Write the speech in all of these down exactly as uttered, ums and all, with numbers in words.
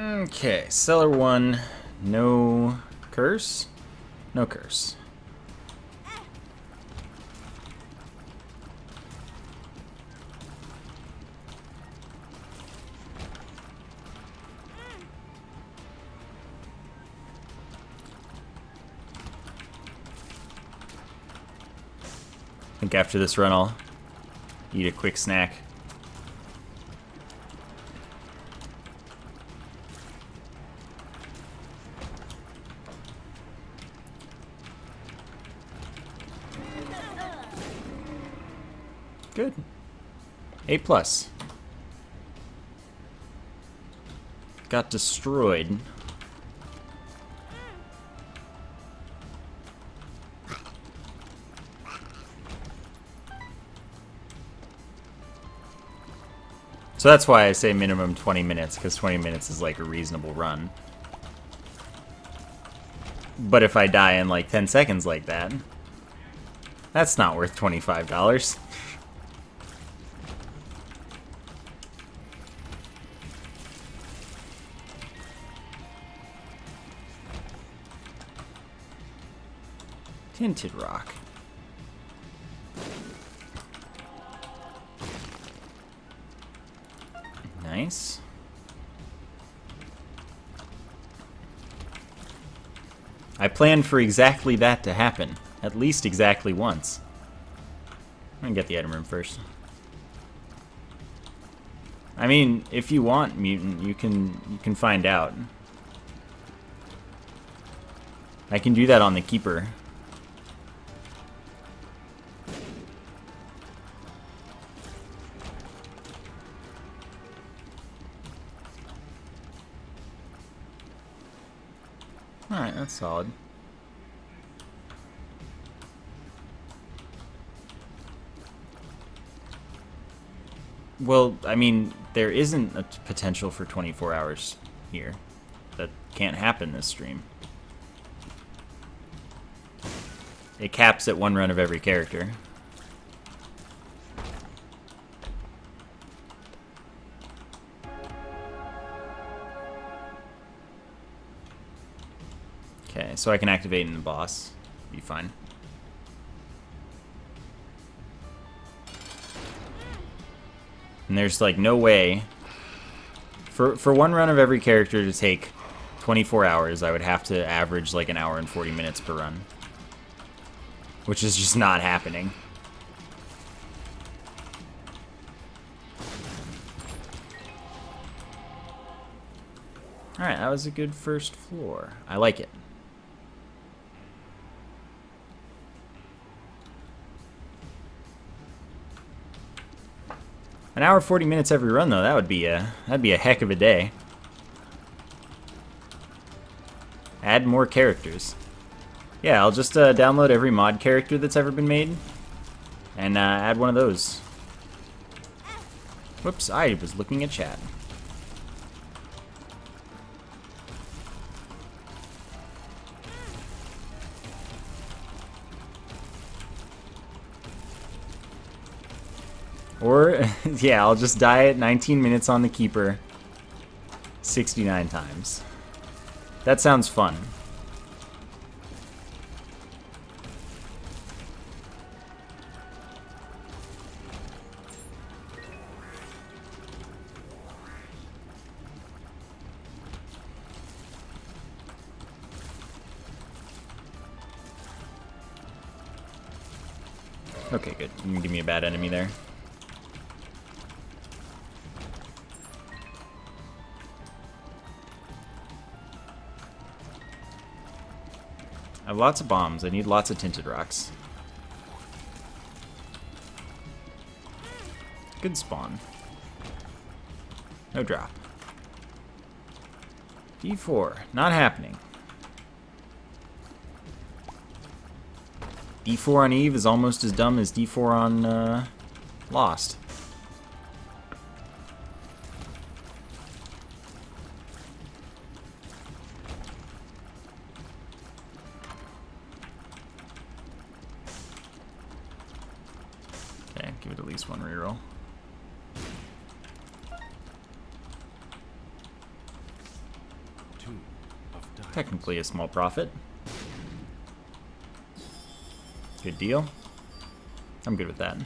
Okay, Cellar one, no curse? No curse. I think after this run I'll eat a quick snack. Good. A plus. Got destroyed. So that's why I say minimum twenty minutes, because twenty minutes is like a reasonable run. But if I die in like ten seconds like that, that's not worth twenty-five dollars. Tinted rock. Nice. I planned for exactly that to happen. At least exactly once. I'm gonna get the item room first. I mean, if you want, mutant, you can you can find out. I can do that on the Keeper. Alright, that's solid. Well, I mean, there isn't a potential for twenty-four hours here. That can't happen this stream. It caps at one run of every character. Okay, so I can activate in the boss. Be fine. And there's like no way for for one run of every character to take twenty-four hours. I would have to average like an hour and forty minutes per run, which is just not happening. All right, that was a good first floor. I like it. An hour forty minutes every run though, that would be a that'd be a heck of a day. Add more characters. Yeah, I'll just uh, download every mod character that's ever been made and uh, add one of those. Whoops, I was looking at chat. Or, yeah, I'll just die at nineteen minutes on the Keeper sixty-nine times. That sounds fun. Okay, good. You can give me a bad enemy there. I have lots of bombs. I need lots of tinted rocks. Good spawn. No drop. D four. Not happening. D four on Eve is almost as dumb as D four on uh, Lost. Give it at least one reroll. Technically a small profit. Good deal. I'm good with that.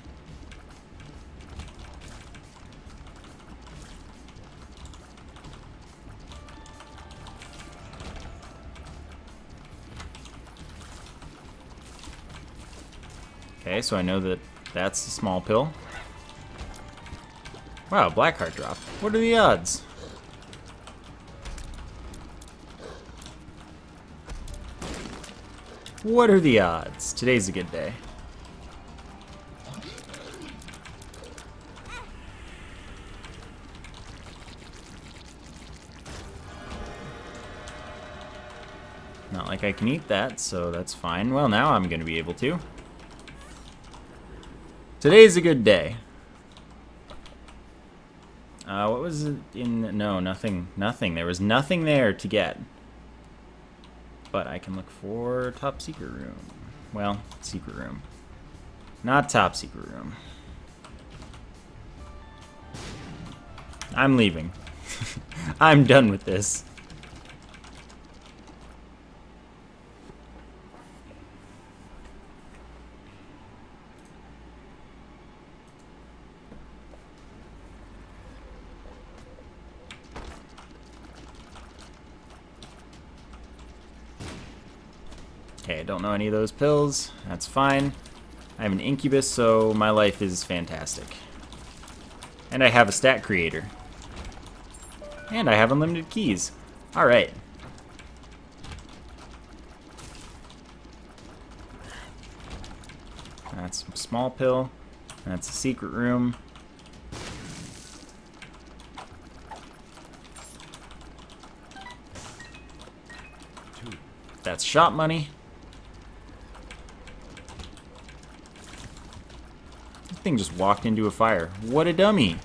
Okay, so I know that that's a small pill. Wow, black heart drop. What are the odds? What are the odds? Today's a good day. Not like I can eat that, so that's fine. Well, now I'm gonna be able to. Today's a good day. Uh, what was it in? No, nothing, nothing. There was nothing there to get. But I can look for top secret room. Well, secret room. Not top secret room. I'm leaving. I'm done with this. Okay, I don't know any of those pills. That's fine. I have an incubus, so my life is fantastic. And I have a stat creator. And I have unlimited keys. All right. That's a small pill. That's a secret room. That's shop money. Thing just walked into a fire. What a dummy.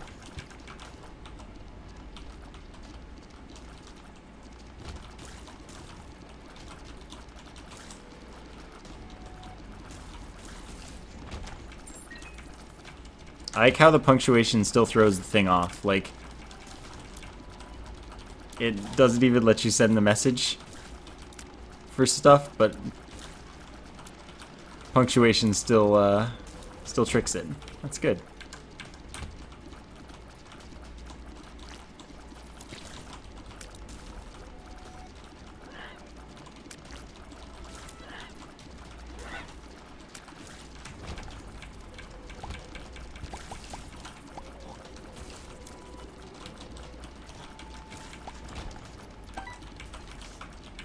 I like how the punctuation still throws the thing off. Like, it doesn't even let you send the message for stuff, but punctuation still uh, still tricks it. That's good.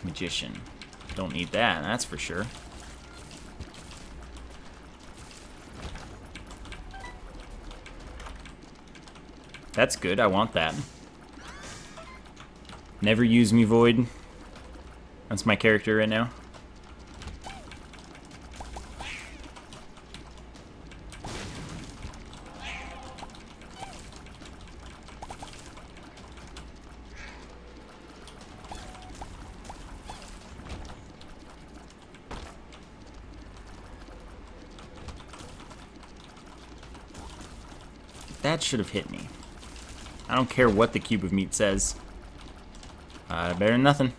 Magician. Don't need that, that's for sure. That's good, I want that. Never use me, Void. That's my character right now. That should have hit me. I don't care what the cube of meat says. Uh, better than nothing.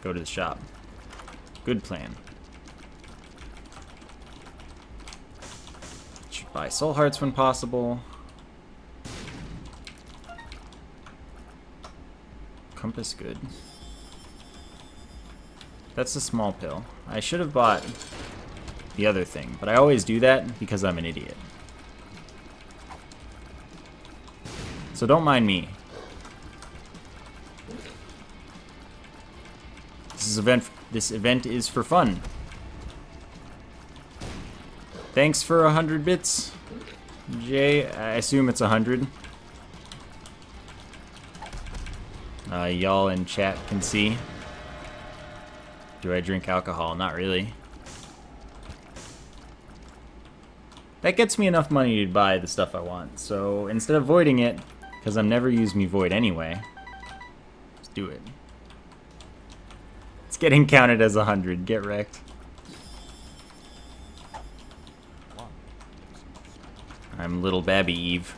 Go to the shop. Good plan. Should buy soul hearts when possible. Compass, good. That's a small pill. I should have bought the other thing, but I always do that because I'm an idiot. So don't mind me. This is event this event is for fun. Thanks for a hundred bits, Jay. I assume it's a hundred. Uh, y'all in chat can see. Do I drink alcohol? Not really. That gets me enough money to buy the stuff I want. So instead of voiding it, because I'm never use me void anyway, let's do it. It's getting counted as a hundred. Get wrecked. I'm little Babby Eve.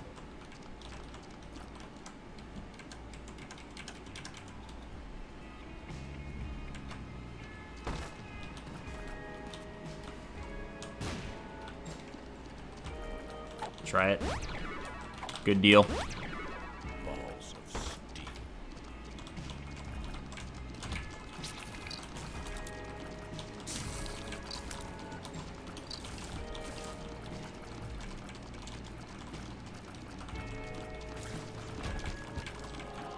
Try it. Good deal. Balls of steel.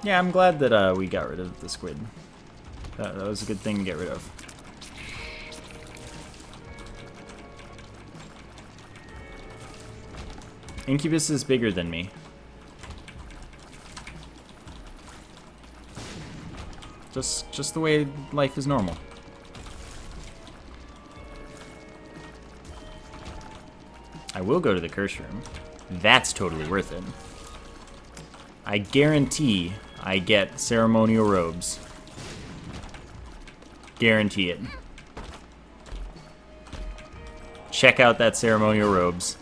Yeah, I'm glad that uh, we got rid of the squid. That, that was a good thing to get rid of. Incubus is bigger than me. Just just the way life is normal. I will go to the curse room. That's totally worth it. I guarantee I get ceremonial robes. Guarantee it. Check out that ceremonial robes.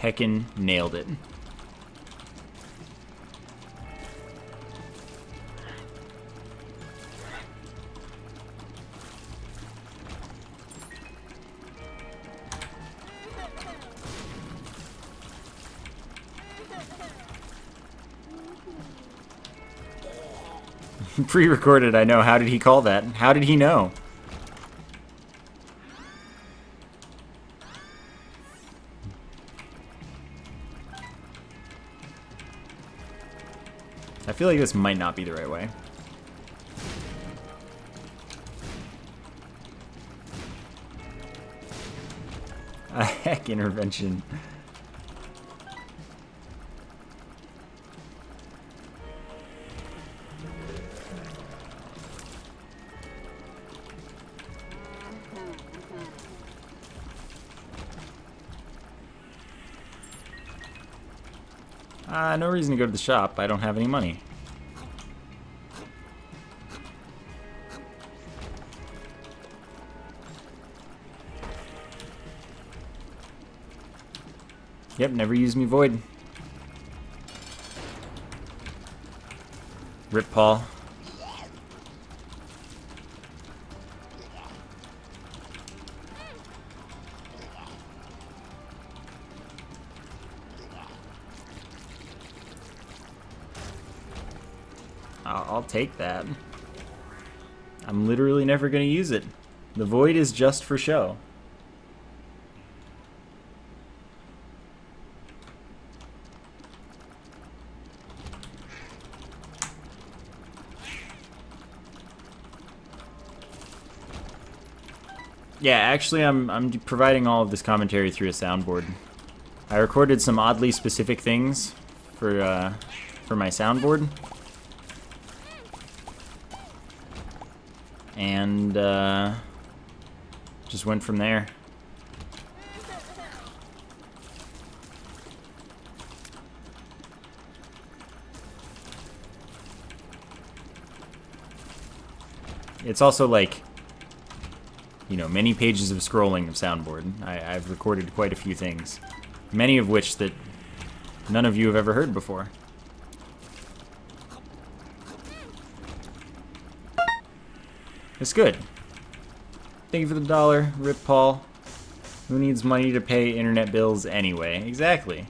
Heckin' nailed it. Pre-recorded, I know. How did he call that? How did he know? I feel like this might not be the right way. A heck intervention. Uh, no reason to go to the shop. I don't have any money. Yep, never use me void. Rip Paul. I'll take that. I'm literally never gonna use it. The void is just for show. Yeah, actually I'm, I'm providing all of this commentary through a soundboard. I recorded some oddly specific things for, uh, for my soundboard. And uh, just went from there. It's also like, you know, many pages of scrolling of soundboard. I, I've recorded quite a few things, many of which that none of you have ever heard before. It's good. Thank you for the dollar, Rip Paul. Who needs money to pay internet bills anyway? Exactly.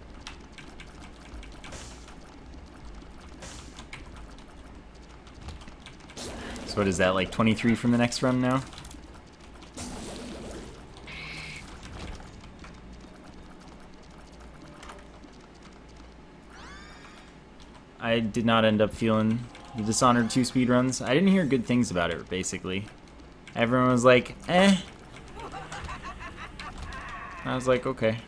So what is that, like twenty-three from the next run now? I did not end up feeling the Dishonored two speedruns. I didn't hear good things about it, basically. Everyone was like, eh. I was like, okay.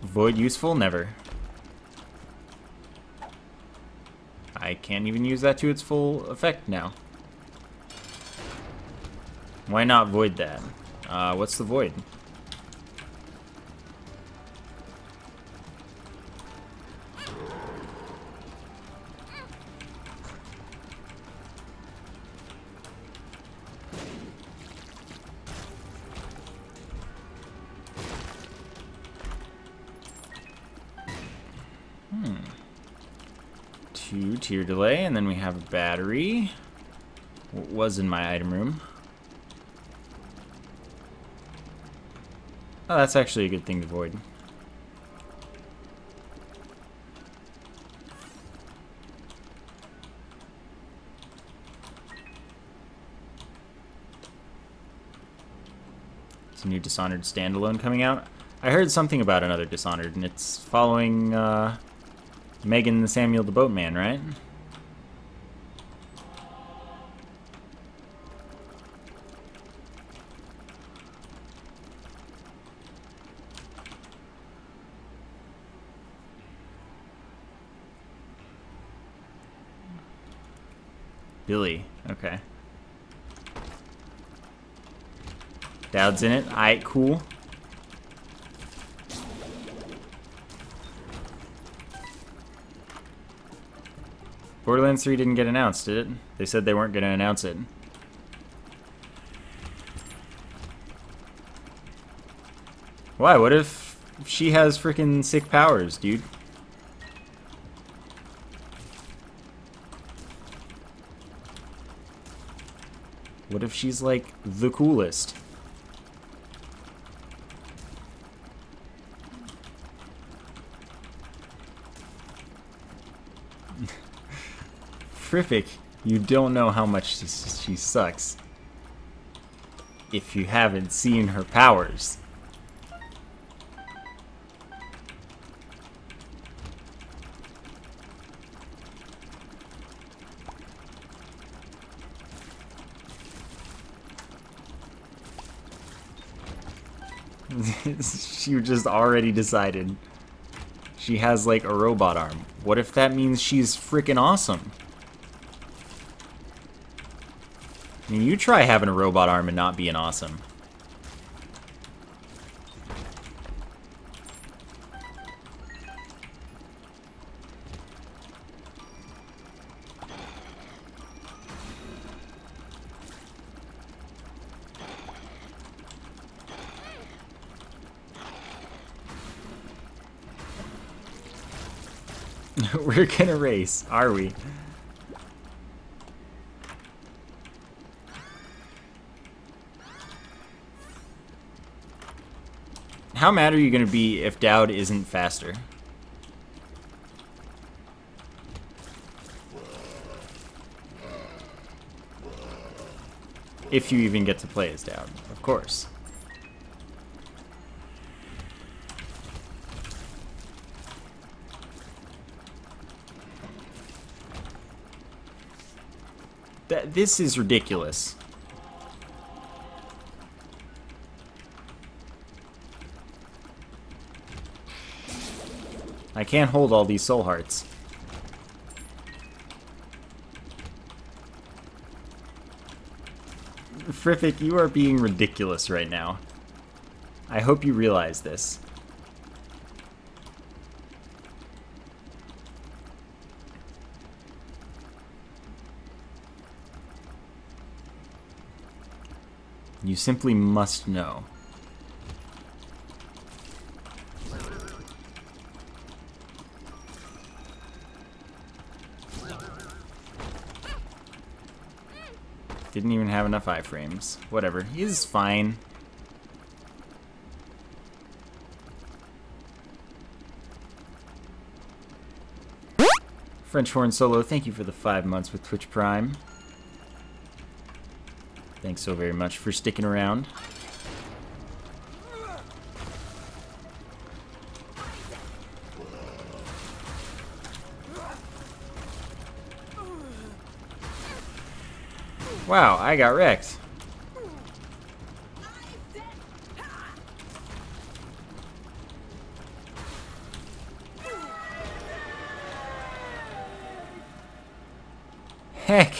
Void useful? Never. I can't even use that to its full effect now. Why not void that? Uh, what's the void? two tier delay, and then we have a battery. What was in my item room? Oh, that's actually a good thing to void. Some new Dishonored standalone coming out. I heard something about another Dishonored, and it's following uh, Megan the Samuel the Boatman, right? Billy, okay. Dowd's in it, aight, cool. Borderlands three didn't get announced, did it? They said they weren't gonna announce it. Why, what if she has freaking sick powers, dude? What if she's, like, the coolest? Friffic, you don't know how much she, she sucks if you haven't seen her powers. She just already decided she has like a robot arm. What if that means she's freaking awesome? I mean, you try having a robot arm and not being awesome. We're gonna race, are we? How mad are you gonna be if Dowd isn't faster? If you even get to play as Dowd, of course. This is ridiculous. I can't hold all these soul hearts. Friffic, you are being ridiculous right now. I hope you realize this. You simply must know. Didn't even have enough iframes. Whatever, he's fine. French Horn Solo, thank you for the five months with Twitch Prime. Thanks so very much for sticking around. Wow, I got wrecked. Heck.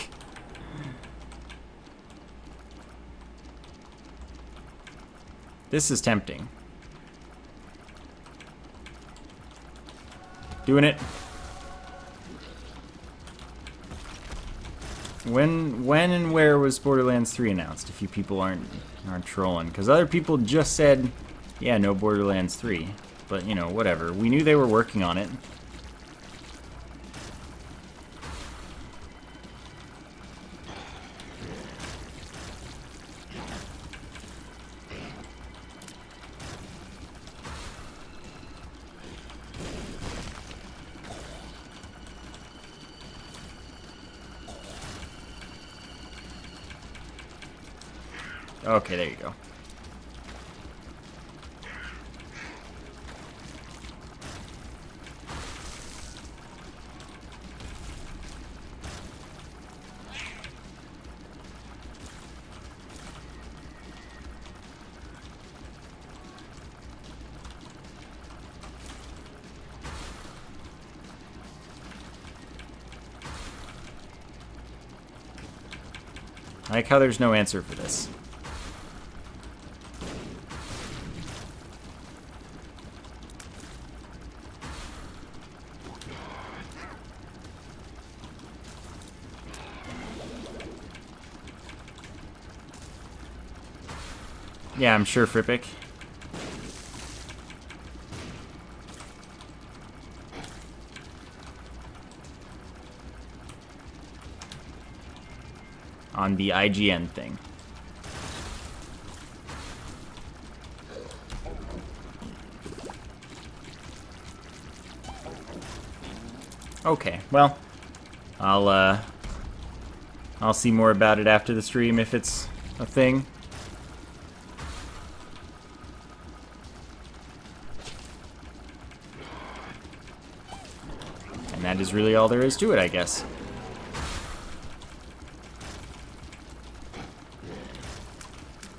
This is tempting. Doing it. When, when, and where was Borderlands three announced? If you people aren't aren't trolling, because other people just said, "Yeah, no Borderlands three," but you know, whatever. We knew they were working on it. Okay, there you go. I like how there's no answer for this. Yeah, I'm sure Frippick. On the I G N thing. Okay, well, I'll uh, I'll see more about it after the stream if it's a thing. And that is really all there is to it, I guess.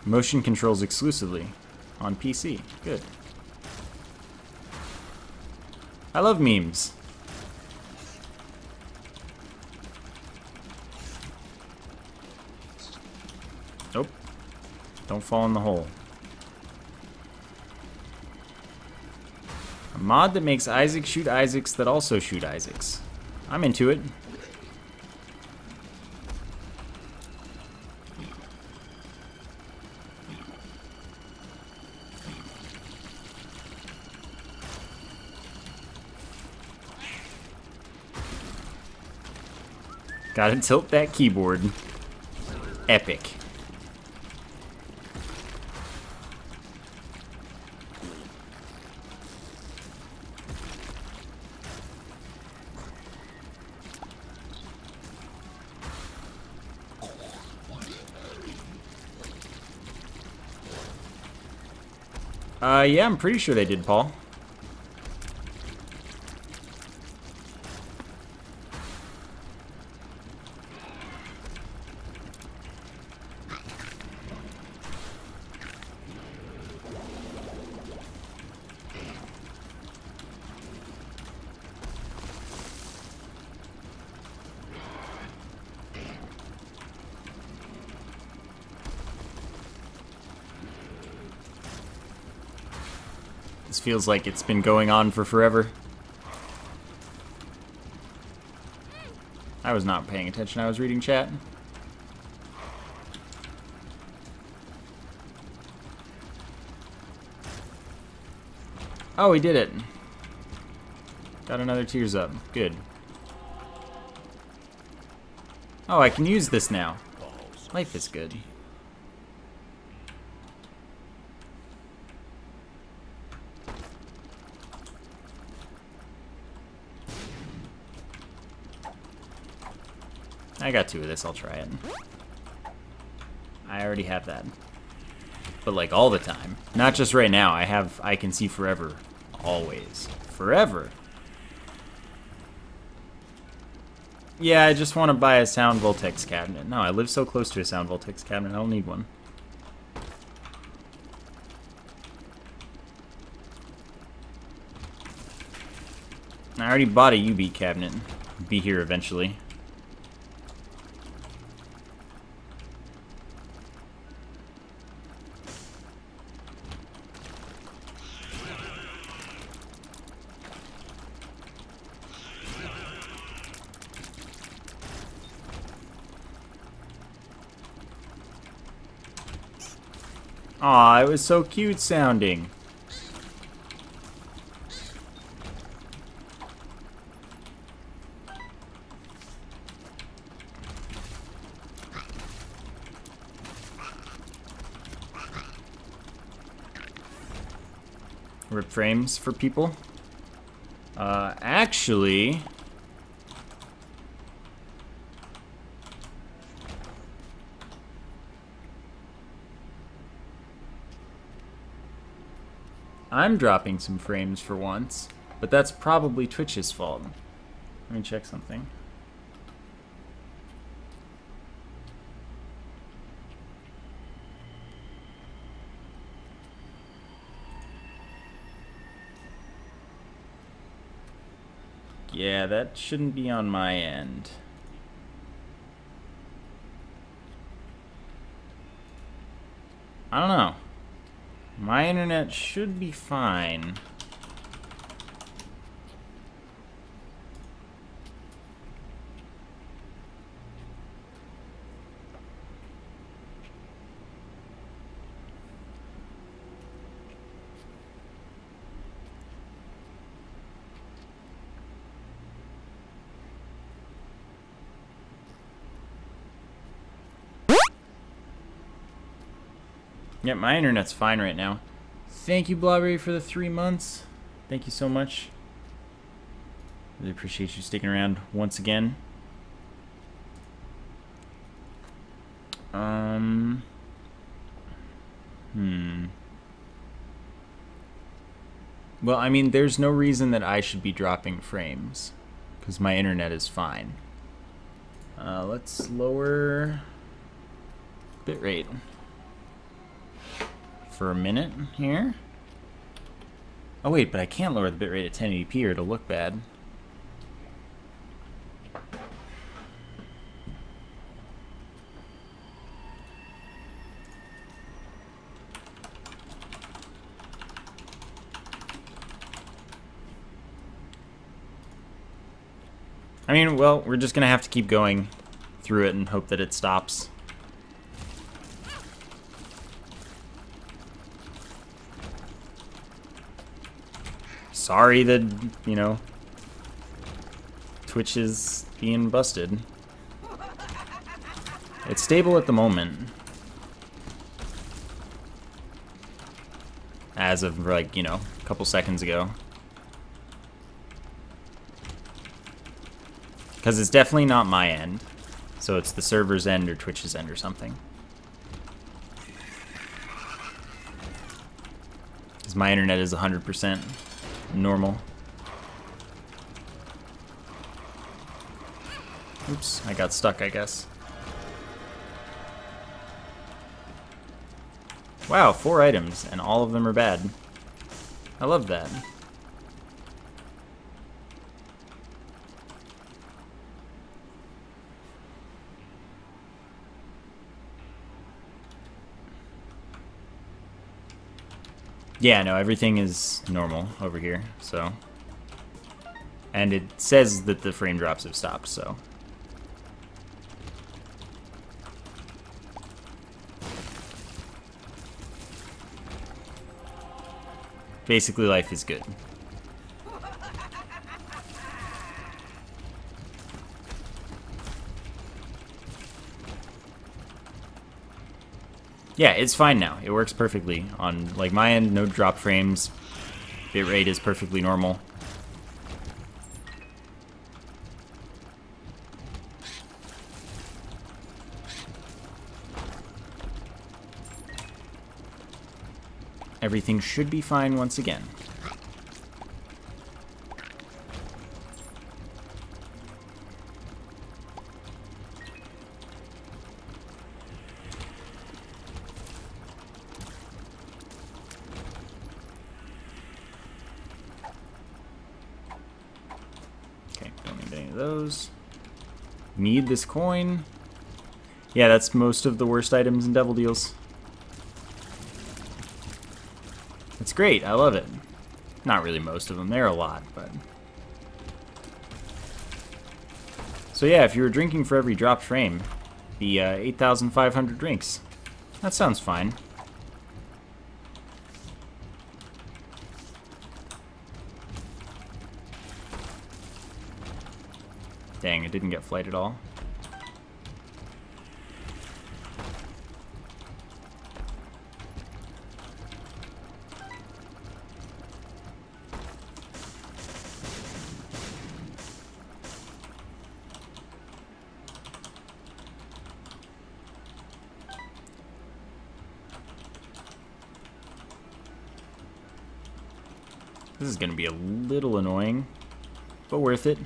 Motion controls exclusively on P C. Good. I love memes. Nope. Don't fall in the hole. A mod that makes Isaac shoot Isaacs that also shoot Isaacs. I'm into it. Gotta tilt that keyboard. Epic. Uh, yeah, I'm pretty sure they did, Paul. Feels like it's been going on for forever. I was not paying attention, I was reading chat. Oh, we did it. Got another Tears Up, good. Oh, I can use this now. Life is good. I got two of this, I'll try it. I already have that. But like all the time. Not just right now, I have, I can see forever. Always. Forever. Yeah, I just want to buy a Sound Voltex cabinet. No, I live so close to a Sound Voltex cabinet, I don't need one. I already bought a U B cabinet. Be here eventually. Aw, it was so cute sounding. Rip frames for people. Uh, actually... I'm dropping some frames for once, but that's probably Twitch's fault. Let me check something. Yeah, that shouldn't be on my end. I don't know. My internet should be fine. Yeah, my internet's fine right now. Thank you, Blobbery, for the three months. Thank you so much. Really appreciate you sticking around once again. Um. Hmm. Well, I mean, there's no reason that I should be dropping frames, because my internet is fine. Uh, let's lower bitrate for a minute here. Oh wait, but I can't lower the bitrate at ten eighty p or it'll look bad. I mean, well, we're just gonna have to keep going through it and hope that it stops. Sorry that, you know, Twitch is being busted. It's stable at the moment. As of, like, you know, a couple seconds ago. Because it's definitely not my end. So it's the server's end or Twitch's end or something. Because my internet is one hundred percent. Normal. Oops, I got stuck, I guess. Wow, four items, and all of them are bad. I love that. Yeah, no, everything is normal over here, so. And it says that the frame drops have stopped, so. Basically, life is good. Yeah, it's fine now. It works perfectly on, like, my end, no drop frames. Bitrate is perfectly normal. Everything should be fine once again. Need this coin. Yeah, that's most of the worst items in Devil Deals. It's great, I love it. Not really most of them, they're a lot, but. So yeah, if you were drinking for every drop frame, the uh, eight thousand five hundred drinks. That sounds fine. Dang, it didn't get flight at all. This is going to be a little annoying, but worth it.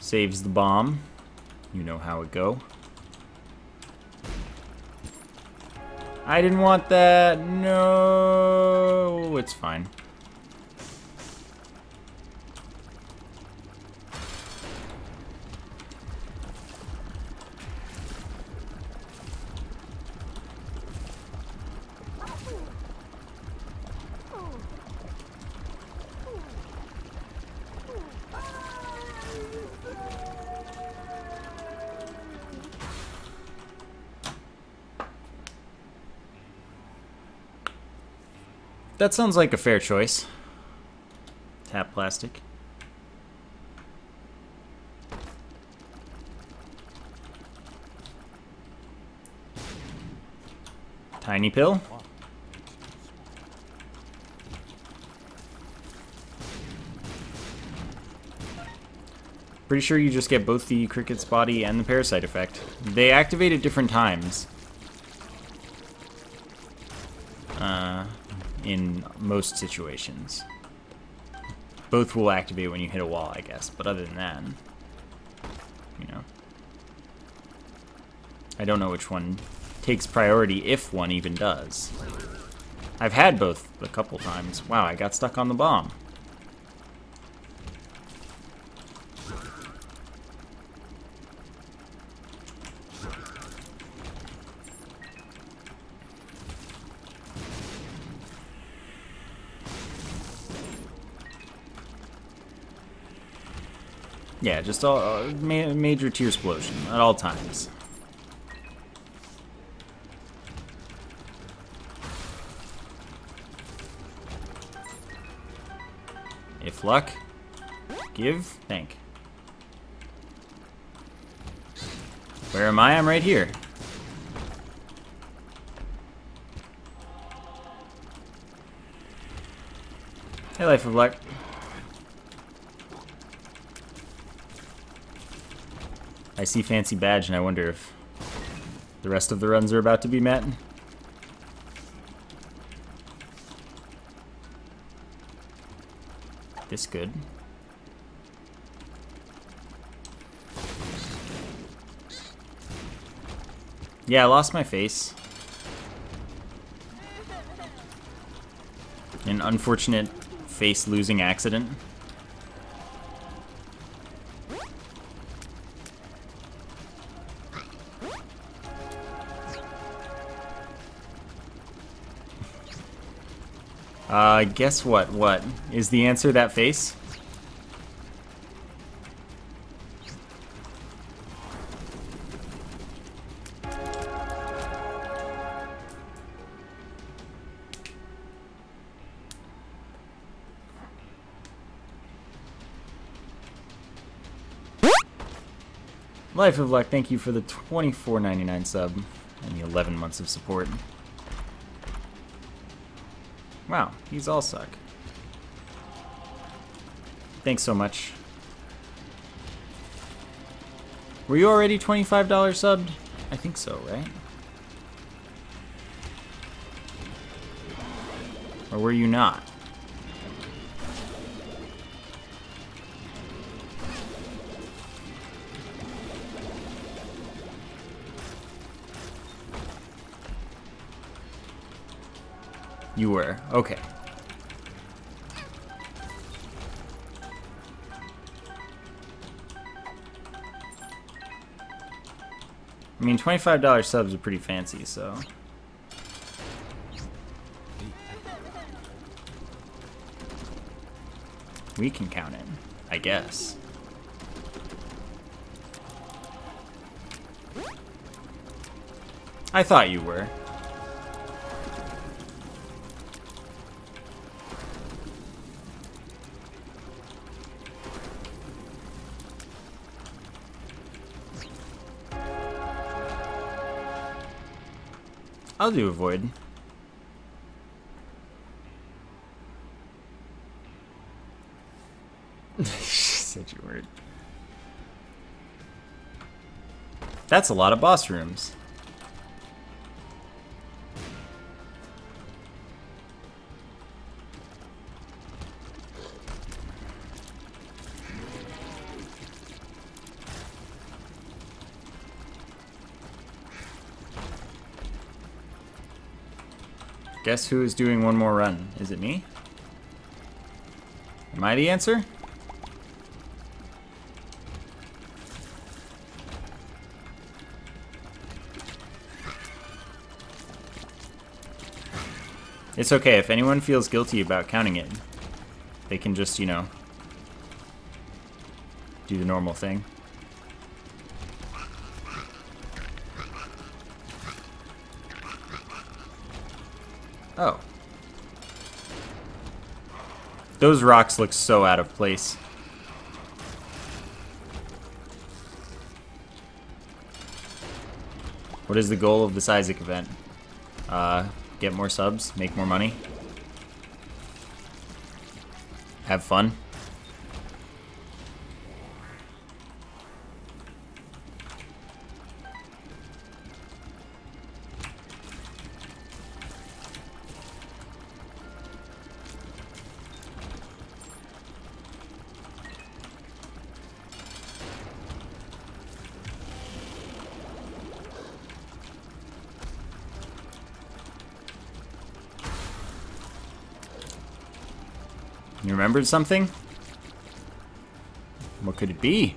Saves the bomb. You know how it go. I didn't want that. No, it's fine. That sounds like a fair choice. Tap plastic. Tiny pill. Pretty sure you just get both the cricket's body and the parasite effect. They activate at different times. Uh... in most situations. Both will activate when you hit a wall, I guess, but other than that, you know. I don't know which one takes priority, if one even does. I've had both a couple times. Wow, I got stuck on the bomb. Yeah, just all, uh, ma major tear explosion at all times. If luck, give, thank. Where am I? I'm right here. Hey, Life of Luck. I see fancy badge and I wonder if the rest of the runs are about to be met. This good. Yeah, I lost my face. An unfortunate face losing accident. Uh, guess what? What? Is the answer that face? Life of Luck, thank you for the twenty-four ninety-nine sub and the eleven months of support. Wow, these all suck. Thanks so much. Were you already twenty-five dollars subbed? I think so, right? Or were you not? You were. Okay. I mean, twenty-five dollar subs are pretty fancy, so... we can count it, I guess. I thought you were. I'll do a void. Such a word. That's a lot of boss rooms. Guess who is doing one more run? Is it me? Am I the answer? It's okay, if anyone feels guilty about counting it, they can just, you know, do the normal thing. Oh. Those rocks look so out of place. What is the goal of this Isaac event? Uh... Get more subs, make more money, have fun. You remembered something? What could it be?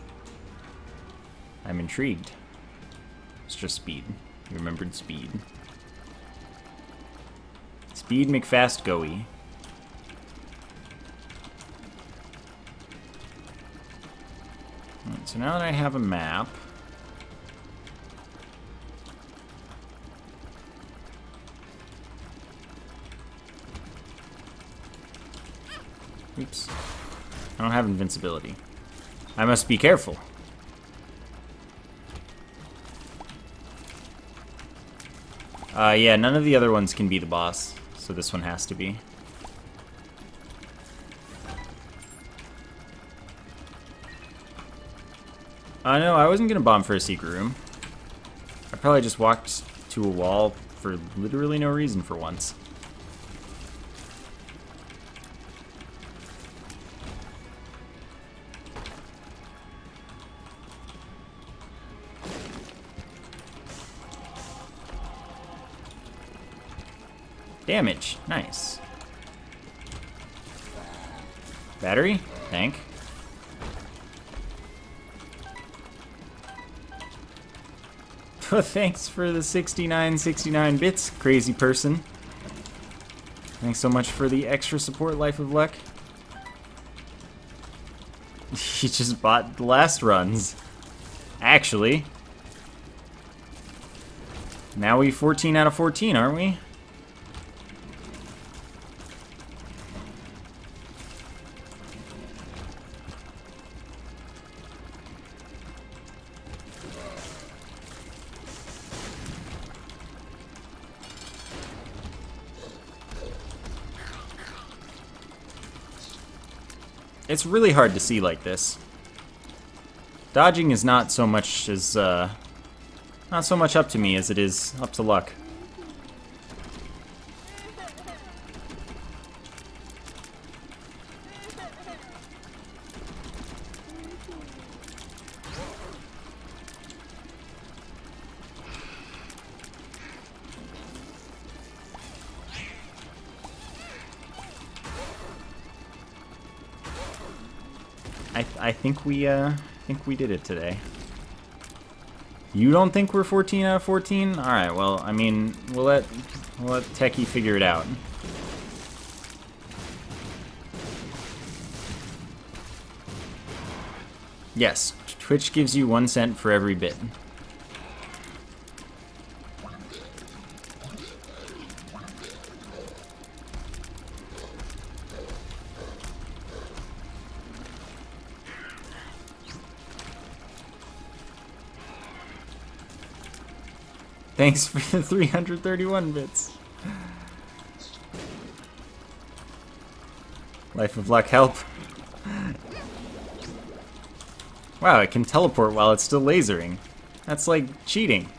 I'm intrigued. It's just speed. You remembered speed. Speed McFast Goey. Alright, so now that I have a map. Oops. I don't have invincibility. I must be careful. Uh, yeah, none of the other ones can be the boss, so this one has to be. Uh, no, I wasn't gonna bomb for a secret room. I probably just walked to a wall for literally no reason for once. Damage, nice. Battery, tank. Thanks for the sixty-nine, sixty-nine bits, crazy person. Thanks so much for the extra support, Life of Luck. He just bought the last runs, actually. Now we fourteen out of fourteen, aren't we? It's really hard to see like this. Dodging is not so much as, uh, not so much up to me as it is up to luck. I, th I think we uh, think we did it today. You don't think we're fourteen out of fourteen? All right. Well, I mean, we'll let we'll let Techie figure it out. Yes, Twitch gives you one cent for every bit. Thanks for the three hundred thirty-one bits. Life of Luck, help. Wow, it can teleport while it's still lasering. That's like cheating.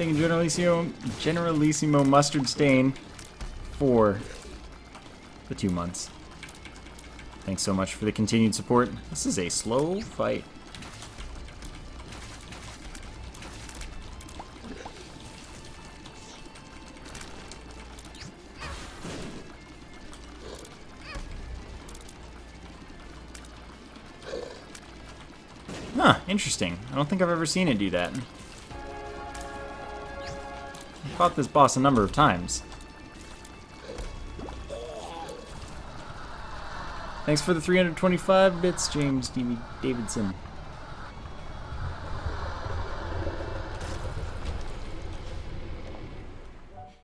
Taking Generalissimo, Generalissimo Mustard Stain for the two months. Thanks so much for the continued support. This is a slow fight. Huh, interesting. I don't think I've ever seen it do that. I fought this boss a number of times. Thanks for the three hundred twenty-five bits, James D. Davidson.